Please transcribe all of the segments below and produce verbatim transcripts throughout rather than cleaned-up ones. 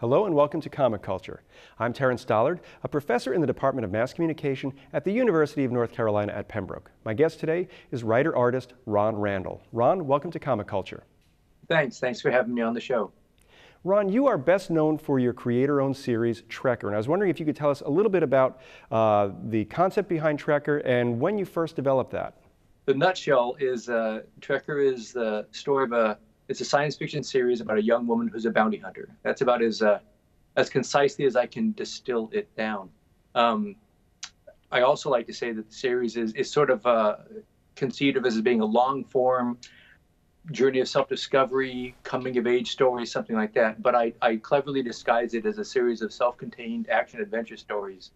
Hello and welcome to Comic Culture. I'm Terence Dollard, a professor in the Department of Mass Communication at the University of North Carolina at Pembroke. My guest today is writer-artist Ron Randall. Ron, welcome to Comic Culture. Thanks. Thanks for having me on the show. Ron, you are best known for your creator-owned series, Trekker, and I was wondering if you could tell us a little bit about uh, the concept behind Trekker and when you first developed that. The nutshell is uh, Trekker is the story of a It's a science fiction series about a young woman who's a bounty hunter. That's about as uh, as concisely as I can distill it down. Um, I also like to say that the series is, is sort of uh, conceived of as being a long-form journey of self-discovery, coming-of-age story, something like that. But I, I cleverly disguise it as a series of self-contained action-adventure stories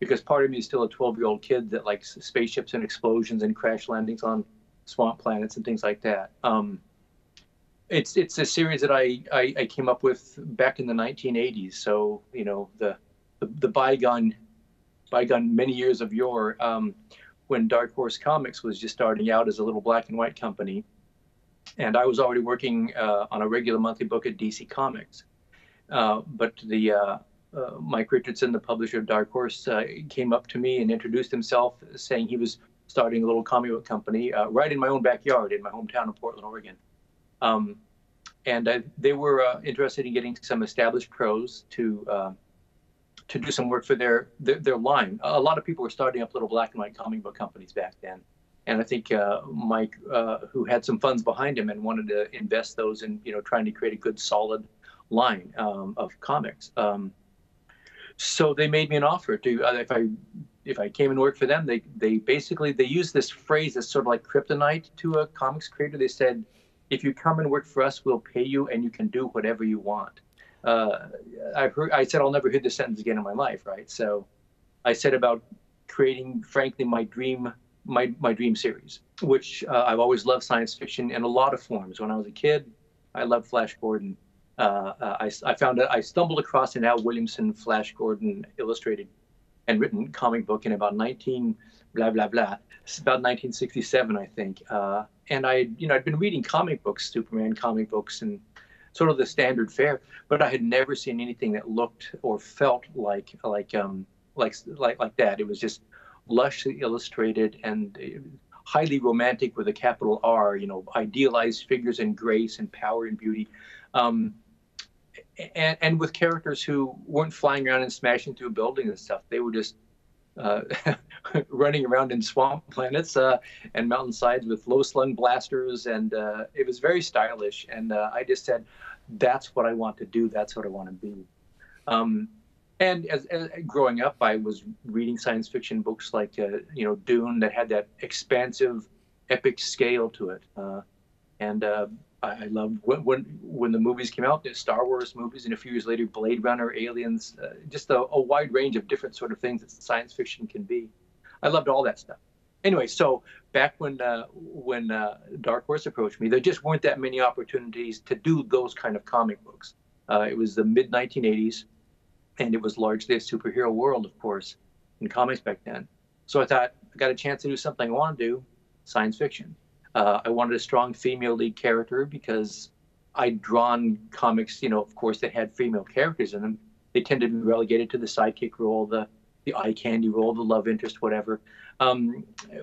because part of me is still a twelve-year-old kid that likes spaceships and explosions and crash landings on swamp planets and things like that. Um, It's it's a series that I, I, I came up with back in the nineteen eighties. So you know the the, the bygone bygone many years of yore, um, when Dark Horse Comics was just starting out as a little black and white company, and I was already working uh, on a regular monthly book at D C Comics. Uh, but the uh, uh, Mike Richardson, the publisher of Dark Horse, uh, came up to me and introduced himself, saying he was starting a little comic book company uh, right in my own backyard in my hometown of Portland, Oregon. Um, and I, they were uh, interested in getting some established pros to uh, to do some work for their, their their line. A lot of people were starting up little black and white comic book companies back then, and I think uh, Mike, uh, who had some funds behind him and wanted to invest those in, you know, trying to create a good solid line um, of comics. Um, so they made me an offer to uh, if I if I came and worked for them. They they basically they used this phrase that's sort of like kryptonite to a comics creator. They said, "If you come and work for us, we'll pay you, and you can do whatever you want." Uh, I heard. I said I'll never hear this sentence again in my life, right? So, I set about creating, frankly, my dream, my my dream series, which uh, I've always loved science fiction in a lot of forms. When I was a kid, I loved Flash Gordon. Uh, I I found a, I stumbled across an Al Williamson Flash Gordon illustrated and written comic book in about nineteen blah blah blah. It's about nineteen sixty-seven, I think. Uh, And I, you know, I'd been reading comic books, Superman comic books, and sort of the standard fare. But I had never seen anything that looked or felt like, like, um, like, like, like that. It was just lushly illustrated and highly romantic with a capital R. You know, idealized figures and grace and power and beauty, um, and, and with characters who weren't flying around and smashing through buildings and stuff. They were just Uh, running around in swamp planets uh, and mountainsides with low-slung blasters, and uh, it was very stylish. And uh, I just said, "That's what I want to do. That's what I want to be." Um, and as, as growing up, I was reading science fiction books like uh, you know Dune that had that expansive, epic scale to it. Uh, and uh, I, I loved when, when when the movies came out, the Star Wars movies, and a few years later, Blade Runner, Aliens, uh, just a, a wide range of different sort of things that science fiction can be. I loved all that stuff. Anyway, so back when uh, when uh, Dark Horse approached me, there just weren't that many opportunities to do those kind of comic books. Uh, it was the mid nineteen eighties, and it was largely a superhero world, of course, in comics back then. So I thought, I got a chance to do something I want to do, science fiction. Uh, I wanted a strong female lead character because I'd drawn comics, you know, of course, that had female characters in them. They tended to be relegated to the sidekick role, the, the eye candy role, the love interest, whatever. Um,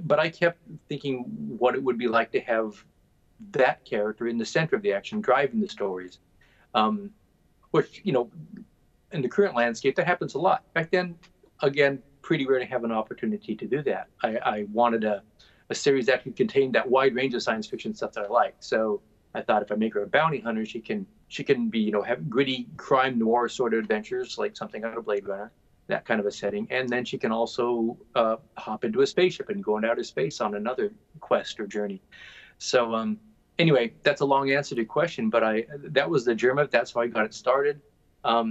but I kept thinking what it would be like to have that character in the center of the action, driving the stories, um, which, you know, in the current landscape, that happens a lot. Back then, again, pretty rare to have an opportunity to do that. I, I wanted a... a series that could contain that wide range of science fiction stuff that I like. So I thought if I make her a bounty hunter, she can she can be, you know, have gritty crime noir sort of adventures, like something out of Blade Runner, that kind of a setting. And then she can also uh, hop into a spaceship and go into outer space on another quest or journey. So um, anyway, that's a long answer to your question, but I that was the germ of it. That's how I got it started. Um,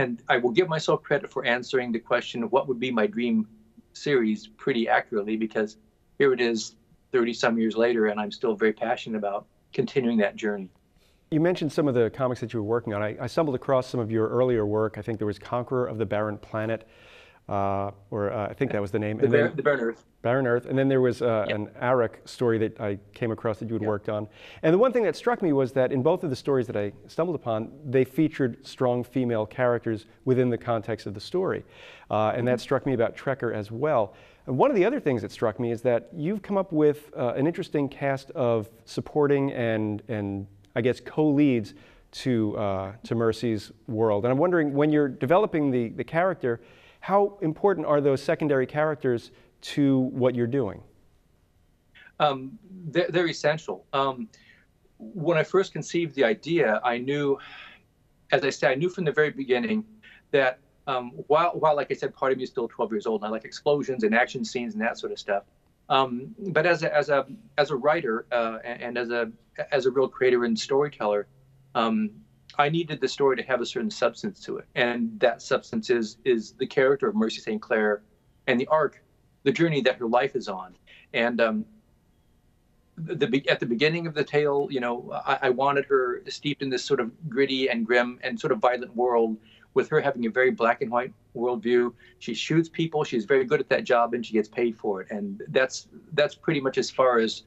and I will give myself credit for answering the question, what would be my dream series, pretty accurately, because here it is thirty some years later, and I'm still very passionate about continuing that journey. You mentioned some of the comics that you were working on. I, I stumbled across some of your earlier work. I think there was Conqueror of the Barren Planet, uh, or uh, I think that was the name. The, and Bar then, the Barren Earth. Barren Earth. And then there was uh, yep. an Arick story that I came across that you had yep. worked on. And the one thing that struck me was that in both of the stories that I stumbled upon, they featured strong female characters within the context of the story. Uh, and mm-hmm. that struck me about Trekker as well. And one of the other things that struck me is that you've come up with uh, an interesting cast of supporting and, and I guess, co-leads to, uh, to Mercy's world. And I'm wondering, when you're developing the, the character, how important are those secondary characters to what you're doing? Um, they're, they're essential. Um, when I first conceived the idea, I knew, as I said, I knew from the very beginning that um, while, while, like I said, part of me is still twelve years old, and I like explosions and action scenes and that sort of stuff. Um, but as a, as a, as a writer uh, and, and as a, as a real creator and storyteller, Um, I needed the story to have a certain substance to it, and that substance is is the character of Mercy Saint Clair and the arc, the journey that her life is on. And um, the, the at the beginning of the tale, you know, I, I wanted her steeped in this sort of gritty and grim and sort of violent world, with her having a very black and white worldview. She shoots people. She's very good at that job, and she gets paid for it. And that's that's pretty much as far as.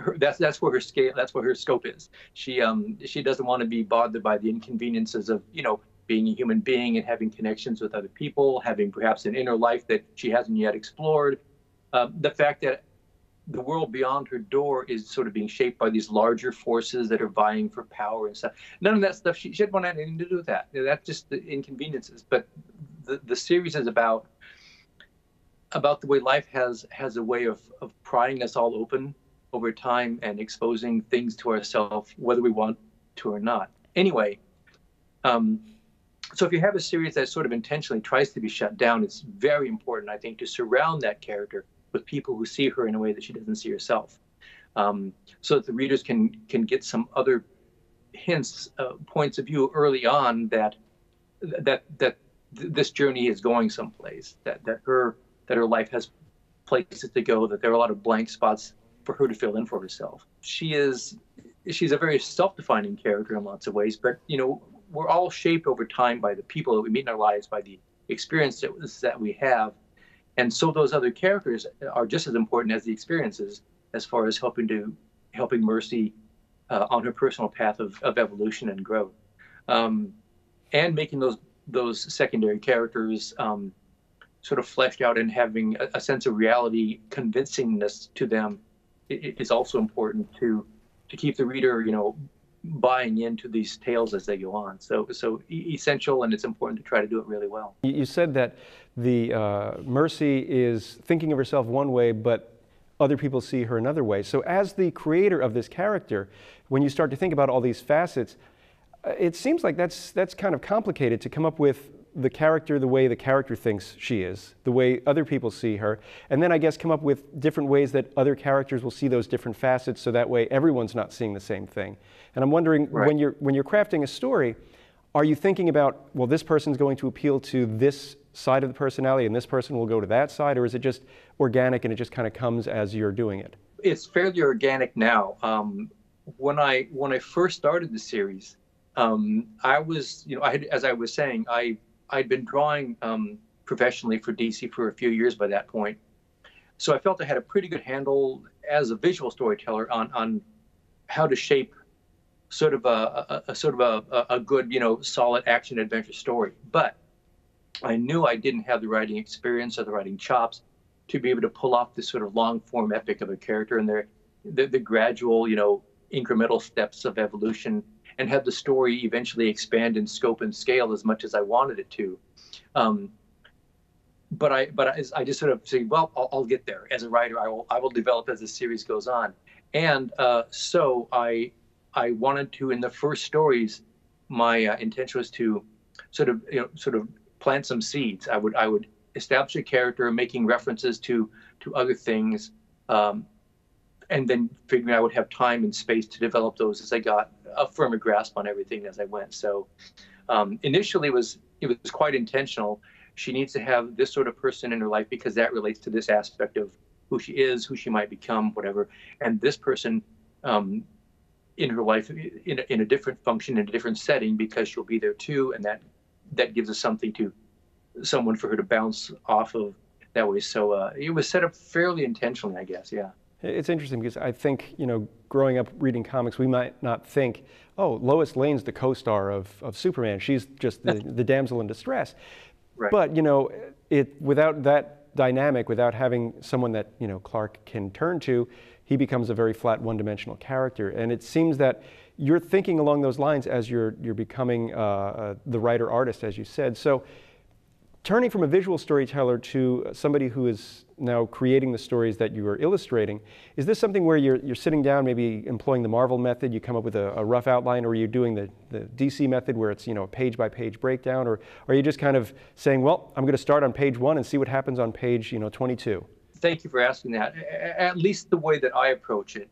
Her, that's that's where her scale. That's where her scope is. She um she doesn't want to be bothered by the inconveniences of you know being a human being and having connections with other people, having perhaps an inner life that she hasn't yet explored. Uh, the fact that the world beyond her door is sort of being shaped by these larger forces that are vying for power and stuff. None of that stuff. She, she didn't want anything to do with that. You know, that's just the inconveniences. But the the series is about about the way life has has a way of of prying us all open over time and exposing things to ourselves, whether we want to or not. Anyway, um, so if you have a series that sort of intentionally tries to be shut down, it's very important, I think, to surround that character with people who see her in a way that she doesn't see herself, um, so that the readers can can get some other hints, uh, points of view early on that that that th this journey is going someplace, that that her that her life has places to go, that there are a lot of blank spots for her to fill in for herself. She is, she's a very self-defining character in lots of ways, but you know, we're all shaped over time by the people that we meet in our lives, by the experiences that we have. And so those other characters are just as important as the experiences as far as helping to, helping Mercy uh, on her personal path of, of evolution and growth. Um, and making those, those secondary characters um, sort of fleshed out and having a, a sense of reality, convincingness to them, it is also important to to keep the reader, you know, buying into these tales as they go on. So so essential, and it's important to try to do it really well. You said that the uh, Mercy is thinking of herself one way, but other people see her another way. So as the creator of this character, when you start to think about all these facets, it seems like that's that's kind of complicated to come up with the character the way the character thinks she is, the way other people see her, and then I guess come up with different ways that other characters will see those different facets, so that way everyone's not seeing the same thing. And I'm wondering, right. when you're when you're crafting a story, are you thinking about, well, this person's going to appeal to this side of the personality and this person will go to that side, or is it just organic and it just kind of comes as you're doing it? It's fairly organic now. Um, when I when I first started the series, um, I was, you know, I had, as I was saying, I I'd been drawing um, professionally for D C for a few years by that point. So I felt I had a pretty good handle as a visual storyteller on, on how to shape sort of a, a, a sort of a, a good, you know, solid action adventure story. But I knew I didn't have the writing experience or the writing chops to be able to pull off this sort of long form epic of a character and their, the, the gradual, you know, incremental steps of evolution, and have the story eventually expand in scope and scale as much as I wanted it to. Um, but I but I, I just sort of say, well, I'll, I'll get there. As a writer, I will, I will develop as the series goes on. And uh, so I, I wanted to, in the first stories, my uh, intention was to sort of, you know, sort of plant some seeds. I would, I would establish a character, making references to, to other things, um, and then figuring I would have time and space to develop those as I got a firmer grasp on everything as I went. So um, initially it was, it was quite intentional. She needs to have this sort of person in her life because that relates to this aspect of who she is, who she might become, whatever. And this person um, in her life in a, in a different function, in a different setting, because she'll be there too. And that, that gives us something to someone for her to bounce off of that way. So uh, it was set up fairly intentionally, I guess, yeah. It's interesting because I think, you know, growing up reading comics, we might not think, oh, Lois Lane's the co-star of, of Superman. She's just the, the damsel in distress. Right. But, you know, it without that dynamic, without having someone that, you know, Clark can turn to, he becomes a very flat, one-dimensional character. And it seems that you're thinking along those lines as you're, you're becoming uh, uh, the writer-artist, as you said. So turning from a visual storyteller to somebody who is now creating the stories that you are illustrating, is this something where you're, you're sitting down, maybe employing the Marvel method, you come up with a, a rough outline, or are you doing the, the D C method where it's, you know, a page-by-page breakdown, or, or are you just kind of saying, well, I'm going to start on page one and see what happens on page, you know, twenty-two? Thank you for asking that. At least the way that I approach it,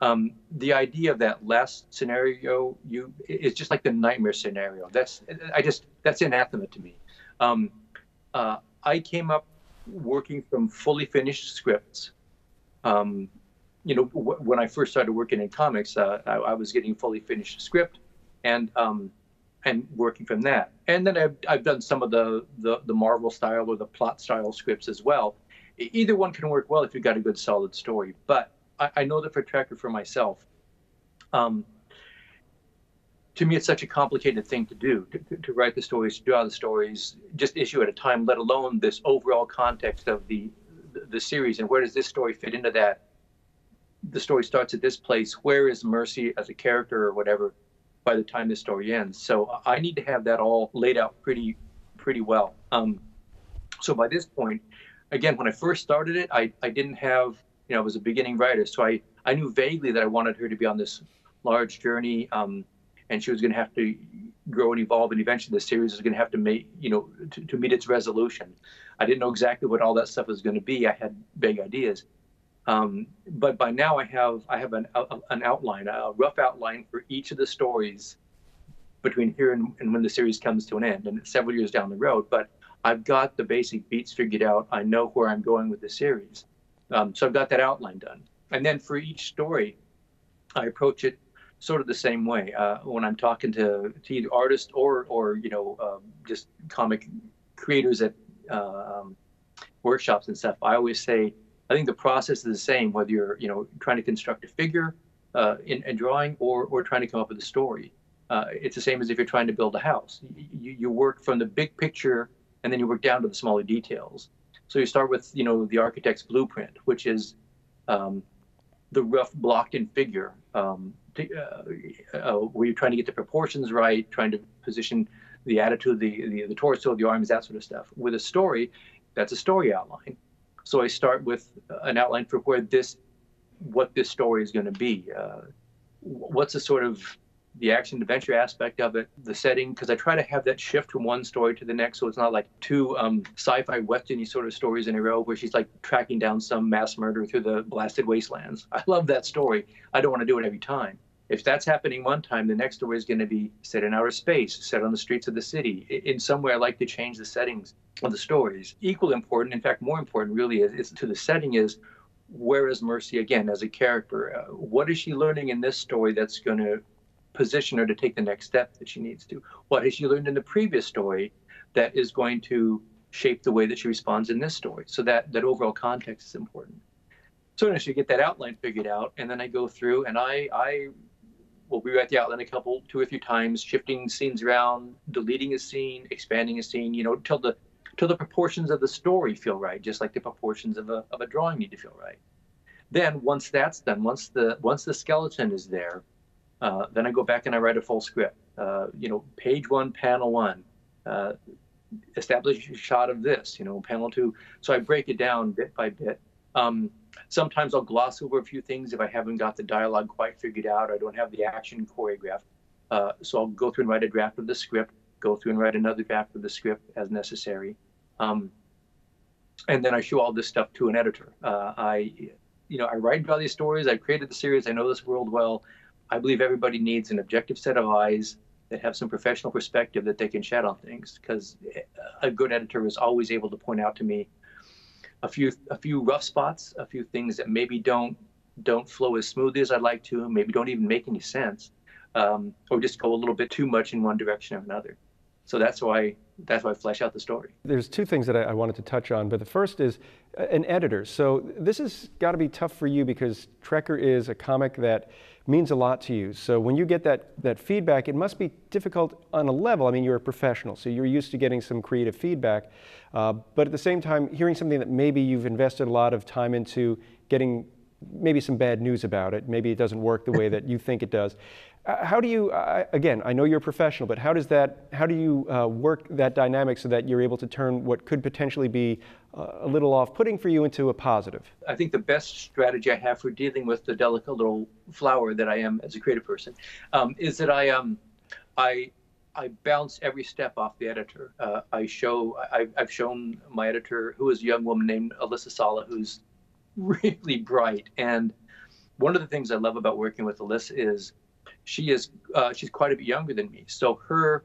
um, the idea of that last scenario you is just like the nightmare scenario. That's, I just, that's anathema to me. Um, uh, I came up working from fully finished scripts. Um, you know, w when I first started working in comics, uh, I, I was getting a fully finished script and um, and working from that. And then I've, I've done some of the, the, the Marvel style or the plot style scripts as well. Either one can work well if you've got a good solid story. But I, I know that for Trekker, for myself, um, to me, it's such a complicated thing to do, to, to write the stories, to draw the stories, just issue at a time, let alone this overall context of the, the, the series. And where does this story fit into that? The story starts at this place. Where is Mercy as a character or whatever by the time this story ends? So I need to have that all laid out pretty, pretty well. Um, so by this point, again, when I first started it, I, I didn't have, you know, I was a beginning writer. So I, I knew vaguely that I wanted her to be on this large journey. Um, And she was going to have to grow and evolve, and eventually the series was going to have to make, you know, to, to meet its resolution. I didn't know exactly what all that stuff was going to be. I had vague ideas, um, but by now I have I have an a, an outline, a rough outline for each of the stories between here and, and when the series comes to an end, and several years down the road. But I've got the basic beats figured out. I know where I'm going with the series, um, so I've got that outline done. And then for each story, I approach it sort of the same way. Uh, when I'm talking to, to either artists or, or you know, um, just comic creators at uh, um, workshops and stuff, I always say, I think the process is the same, whether you're, you know, trying to construct a figure uh, in a drawing or, or trying to come up with a story. Uh, it's the same as if you're trying to build a house. You, you work from the big picture, and then you work down to the smaller details. So you start with, you know, the architect's blueprint, which is um, the rough blocked-in figure, um, To, uh, uh, where you're trying to get the proportions right, trying to position the attitude, the, the the torso, the arms, that sort of stuff. With a story, that's a story outline. So I start with an outline for where this, what this story is going to be. Uh, what's the sort of the action adventure aspect of it, the setting, because I try to have that shift from one story to the next, so it's not like two um, sci-fi western-y sort of stories in a row where she's like tracking down some mass murderer through the blasted wastelands. I love that story. I don't want to do it every time. If that's happening one time, the next story is going to be set in outer space, set on the streets of the city. In some way, I like to change the settings of the stories. Equally important, in fact, more important really is, is to the setting is, where is Mercy again as a character? Uh, what is she learning in this story that's going to position her to take the next step that she needs to? What has she learned in the previous story that is going to shape the way that she responds in this story? So that, that overall context is important. So I should get that outline figured out, and then I go through and I, I We'll rewrite the outline a couple, two or three times, shifting scenes around, deleting a scene, expanding a scene, you know, till the till the proportions of the story feel right, just like the proportions of a of a drawing need to feel right. Then once that's done, once the once the skeleton is there, uh, then I go back and I write a full script. Uh, you know, page one, panel one, uh, establish a shot of this. You know, panel two. So I break it down bit by bit. Um, Sometimes I'll gloss over a few things if I haven't got the dialogue quite figured out, or I don't have the action choreographed. Uh, so I'll go through and write a draft of the script, go through and write another draft of the script as necessary. Um, and then I show all this stuff to an editor. Uh, I, you know, I write and draw these stories. I've created the series. I know this world well. I believe everybody needs an objective set of eyes that have some professional perspective that they can shed on things, because a good editor is always able to point out to me A few, a few rough spots, a few things that maybe don't don't flow as smoothly as I'd like to, maybe don't even make any sense, um, or just go a little bit too much in one direction or another. So that's why that's why I flesh out the story. There's two things that I, I wanted to touch on, but the first is an editor. So this has got to be tough for you because Trekker is a comic that means a lot to you. So when you get that, that feedback, it must be difficult on a level. I mean, you're a professional, so you're used to getting some creative feedback. Uh, but at the same time, hearing something that maybe you've invested a lot of time into, getting maybe some bad news about it, maybe it doesn't work the way that you think it does. Uh, how do you, uh, again, I know you're a professional, but how does that, how do you uh, work that dynamic so that you're able to turn what could potentially be uh, a little off-putting for you into a positive? I think the best strategy I have for dealing with the delicate little flower that I am as a creative person um, is that I, um, I, I bounce every step off the editor. Uh, I show, I, I've shown my editor, who is a young woman named Alyssa Sala, who's really bright. And one of the things I love about working with Alyssa is she is uh, she's quite a bit younger than me. So her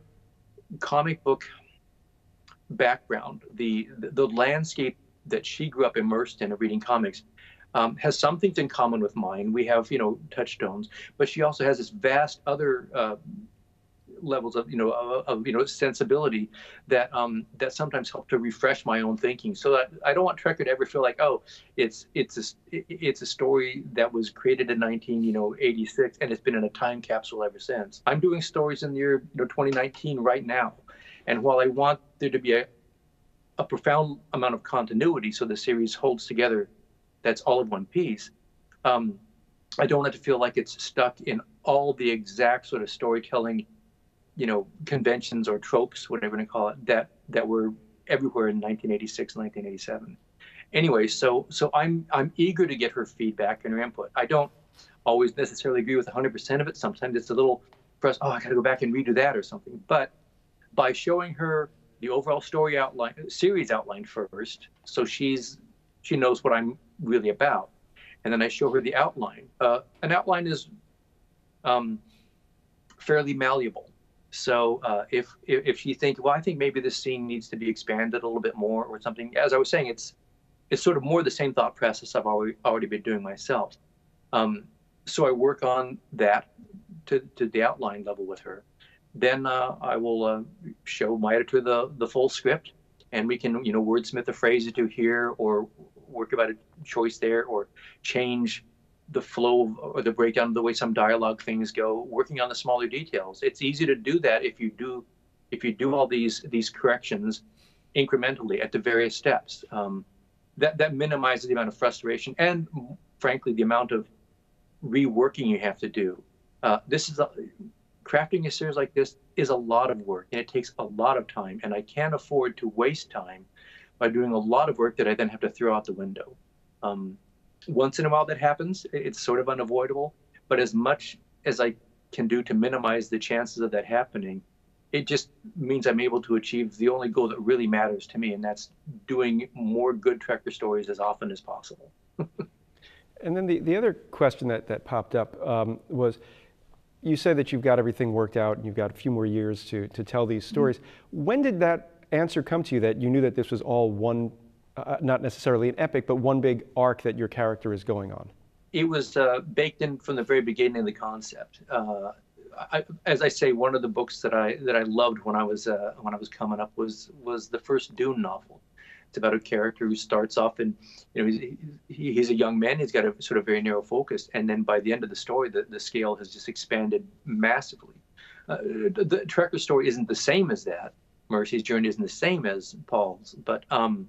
comic book background, the, the, the landscape that she grew up immersed in of reading comics, um, has some things in common with mine. We have, you know, touchstones, but she also has this vast other uh, levels of, you know, of, of, you know, sensibility that um, that sometimes help to refresh my own thinking. So that I don't want Trekker to ever feel like, oh, it's it's a, it's a story that was created in nineteen, you know, eighty-six, and it's been in a time capsule ever since. I'm doing stories in the year you know, twenty nineteen right now, and while I want there to be a a profound amount of continuity so the series holds together, that's all in one piece. Um, I don't want it to feel like it's stuck in all the exact sort of storytelling, you know, conventions or tropes, whatever you call it, that that were everywhere in nineteen eighty-six, nineteen eighty-seven. Anyway, so so I'm I'm eager to get her feedback and her input. I don't always necessarily agree with one hundred percent of it. Sometimes it's a little press. Oh, I got to go back and redo that or something. But by showing her the overall story outline, series outline first, so she's she knows what I'm really about, and then I show her the outline. Uh, an outline is um, fairly malleable. So uh, if, if if you think, well, I think maybe this scene needs to be expanded a little bit more or something, as I was saying, it's it's sort of more the same thought process I've already, already been doing myself. Um, so I work on that to, to the outline level with her. Then uh, I will uh, show my editor the, the full script, and we can, you know, wordsmith a phrase or two here or work about a choice there or change the flow or the breakdown of the way some dialogue things go, working on the smaller details. It's easy to do that if you do, if you do all these these corrections incrementally at the various steps. Um, that that minimizes the amount of frustration and, frankly, the amount of reworking you have to do. Uh, this is a, crafting a series like this is a lot of work, and it takes a lot of time. And I can't afford to waste time by doing a lot of work that I then have to throw out the window. Um, Once in a while that happens, it's sort of unavoidable, but as much as I can do to minimize the chances of that happening, it just means I'm able to achieve the only goal that really matters to me, and that's doing more good Trekker stories as often as possible. And then the, the other question that, that popped up um, was, you said that you've got everything worked out and you've got a few more years to, to tell these stories. Mm-hmm. When did that answer come to you, that you knew that this was all one, Uh, not necessarily an epic, but one big arc that your character is going on? It was uh, baked in from the very beginning of the concept. Uh, I, as I say, one of the books that I that I loved when I was uh, when I was coming up was was the first Dune novel. It's about a character who starts off and you know he's, he, he's a young man. He's got a sort of very narrow focus, and then by the end of the story, the, the scale has just expanded massively. Uh, the, the Trekker story isn't the same as that. Mercy's journey isn't the same as Paul's, but. Um,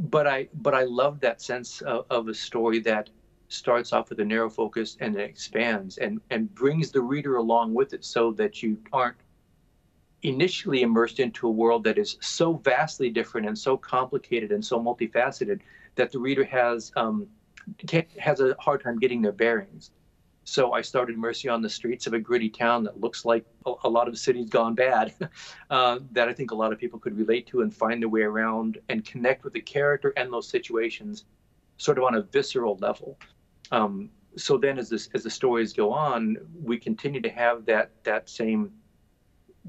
But I, but I love that sense of, of a story that starts off with a narrow focus and it expands and, and brings the reader along with it so that you aren't initially immersed into a world that is so vastly different and so complicated and so multifaceted that the reader has, um, can't, has a hard time getting their bearings. So I started Mercy on the streets of a gritty town that looks like a, a lot of cities gone bad, uh, that I think a lot of people could relate to and find their way around and connect with the character and those situations sort of on a visceral level. Um, so then as, this, as the stories go on, we continue to have that, that same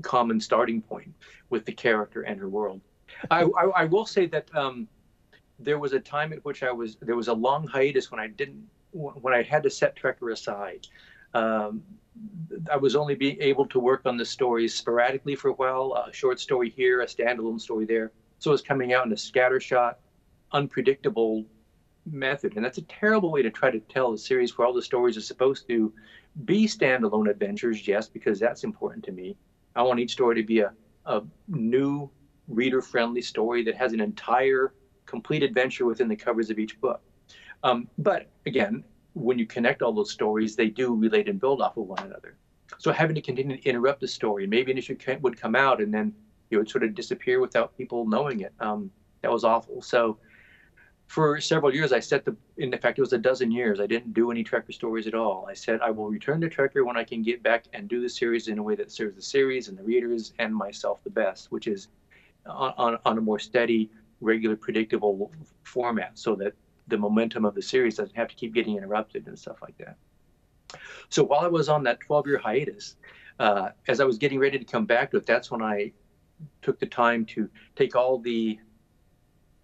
common starting point with the character and her world. I, I, I will say that um, there was a time at which I was, there was a long hiatus when I didn't, when I had to set Trekker aside, um, I was only being able to work on the stories sporadically for a while, a short story here, a standalone story there. So it was coming out in a scattershot, unpredictable method. And that's a terrible way to try to tell a series where all the stories are supposed to be standalone adventures, yes, because that's important to me. I want each story to be a, a new reader-friendly story that has an entire complete adventure within the covers of each book. Um, but again, when you connect all those stories, they do relate and build off of one another. So having to continue to interrupt the story, maybe an issue would come out and then it would sort of disappear without people knowing it. Um, that was awful. So for several years, I set the, in fact, it was a dozen years, I didn't do any Trekker stories at all. I said, I will return to Trekker when I can get back and do the series in a way that serves the series and the readers and myself the best, which is on, on, on a more steady, regular, predictable format so that the momentum of the series doesn't have to keep getting interrupted and stuff like that. So while I was on that twelve year hiatus, uh, as I was getting ready to come back to it, that's when I took the time to take all the,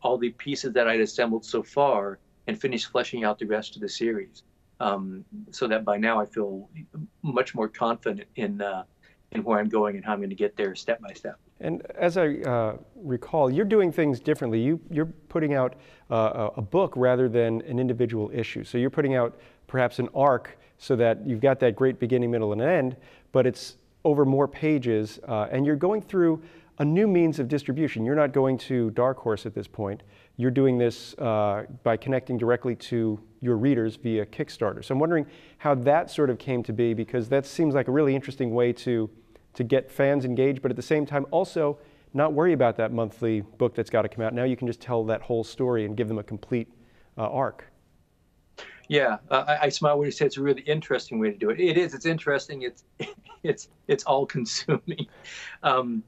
all the pieces that I'd assembled so far and finish fleshing out the rest of the series. Um, so that by now I feel much more confident in, uh, in where I'm going and how I'm going to get there step by step. And as I uh, recall, you're doing things differently. You, you're putting out uh, a book rather than an individual issue. So you're putting out perhaps an arc so that you've got that great beginning, middle, and end, but it's over more pages, uh, and you're going through a new means of distribution. You're not going to Dark Horse at this point. You're doing this uh, by connecting directly to your readers via Kickstarter. So I'm wondering how that sort of came to be, because that seems like a really interesting way to to get fans engaged, but at the same time also not worry about that monthly book that's got to come out. Now you can just tell that whole story and give them a complete uh, arc. Yeah, uh, I, I smile when you say it's a really interesting way to do it. It is, it's interesting, it's it's it's all consuming. Um,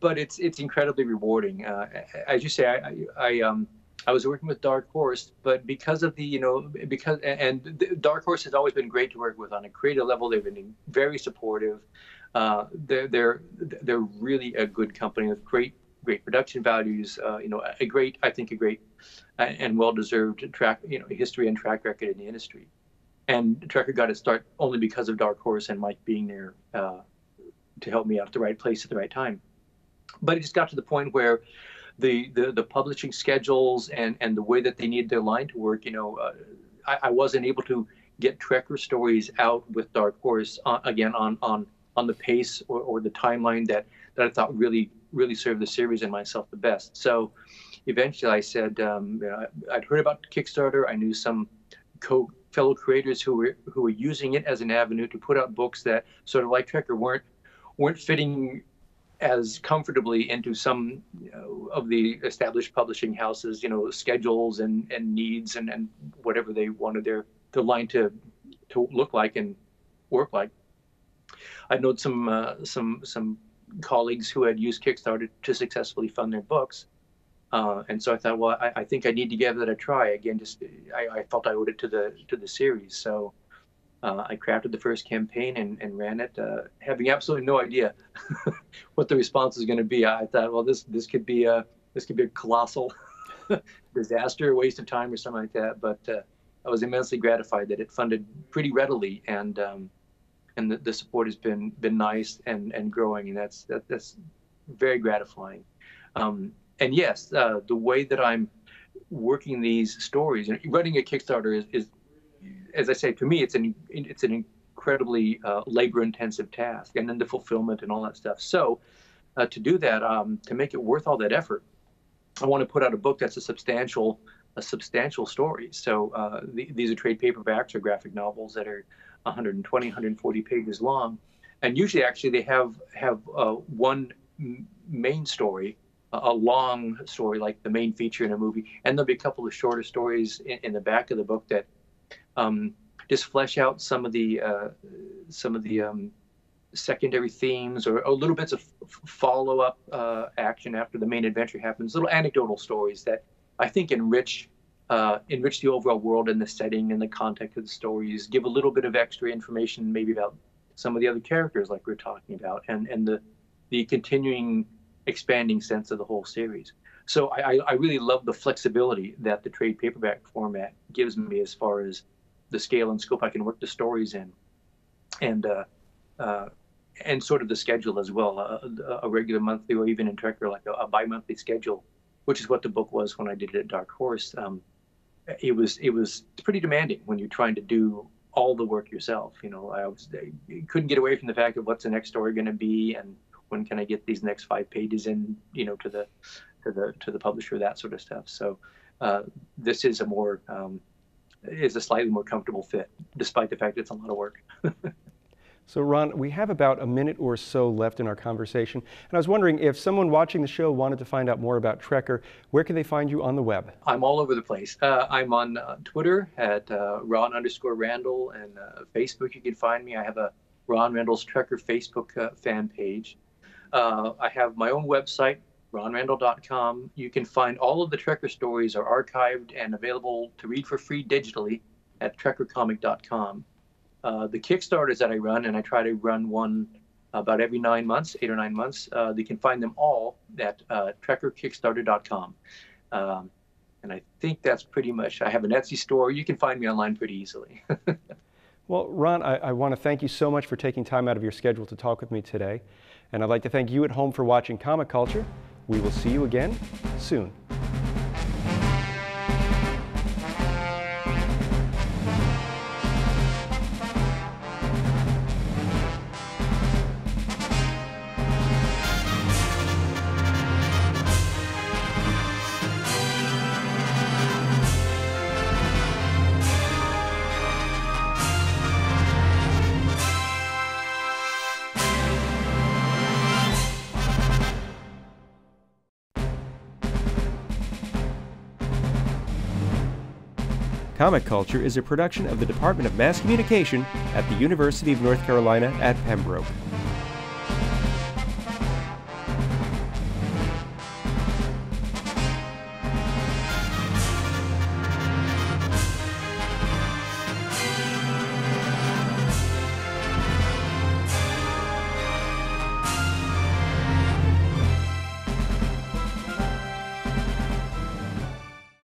but it's it's incredibly rewarding. Uh, as you say, I, I, I, um, I was working with Dark Horse, but because of the, you know, because, and Dark Horse has always been great to work with on a creative level. They've been very supportive. Uh, they're, they're, they're really a good company with great, great production values, uh, you know, a great, I think a great and well-deserved track, you know, history and track record in the industry. And Trekker got its start only because of Dark Horse and Mike being there uh, to help me out at the right place at the right time. But it just got to the point where the, the, the publishing schedules and, and the way that they needed their line to work, you know, uh, I, I wasn't able to get Trekker stories out with Dark Horse, on, again, on, on on the pace or, or the timeline that, that I thought really, really served the series and myself the best. So eventually I said, um, you know, I'd heard about Kickstarter. I knew some co fellow creators who were, who were using it as an avenue to put out books that sort of like Trekker weren't, weren't fitting as comfortably into some, you know, of the established publishing houses, you know, schedules and, and needs and, and whatever they wanted their, their line to, to look like and work like. I know some uh, some some colleagues who had used Kickstarter to successfully fund their books, uh, and so I thought, well, I, I think I need to give that a try again. Just I, I felt I owed it to the to the series, so uh, I crafted the first campaign and, and ran it, uh, having absolutely no idea what the response was going to be. I thought, well, this this could be a this could be a colossal disaster, a waste of time, or something like that. But uh, I was immensely gratified that it funded pretty readily and. Um, And the, the support has been been nice and and growing, and that's that, that's very gratifying. Um, and yes, uh, the way that I'm working these stories and running a Kickstarter is, is as I say, to me, it's an it's an incredibly uh, labor-intensive task, and then the fulfillment and all that stuff. So uh, to do that, um, to make it worth all that effort, I want to put out a book that's a substantial a substantial story. So uh, the, these are trade paperbacks or graphic novels that are one hundred twenty, one hundred forty pages long, and usually actually they have have uh, one main story, a long story like the main feature in a movie, and there'll be a couple of shorter stories in, in the back of the book that um, just flesh out some of the uh, some of the um, secondary themes or, or little bits of follow-up uh, action after the main adventure happens. Little anecdotal stories that I think enrich. Uh, enrich the overall world and the setting and the context of the stories, give a little bit of extra information maybe about some of the other characters like we're talking about, and, and the, the continuing expanding sense of the whole series. So I, I really love the flexibility that the trade paperback format gives me as far as the scale and scope I can work the stories in. And uh, uh, and sort of the schedule as well, a, a regular monthly or even in Trekker, like a, a bi-monthly schedule, which is what the book was when I did it at Dark Horse. Um, it was it was pretty demanding when you're trying to do all the work yourself. You know, I was I couldn't get away from the fact of what's the next story going to be and when can I get these next five pages in, you know, to the to the to the publisher, that sort of stuff. So uh, this is a more um, is a slightly more comfortable fit, despite the fact it's a lot of work. So Ron, we have about a minute or so left in our conversation, and I was wondering if someone watching the show wanted to find out more about Trekker, where can they find you on the web? I'm all over the place. Uh, I'm on uh, Twitter at uh, Ron underscore Randall, and uh, Facebook you can find me. I have a Ron Randall's Trekker Facebook uh, fan page. Uh, I have my own website, Ron Randall dot com. You can find all of the Trekker stories are archived and available to read for free digitally at trekker comic dot com. Uh, the Kickstarters that I run, and I try to run one about every nine months, eight or nine months, uh, you can find them all at uh, trekker kickstarter dot com. Um, and I think that's pretty much, I have an Etsy store. You can find me online pretty easily. Well, Ron, I, I want to thank you so much for taking time out of your schedule to talk with me today. And I'd like to thank you at home for watching Comic Culture. We will see you again soon. Comic Culture is a production of the Department of Mass Communication at the University of North Carolina at Pembroke.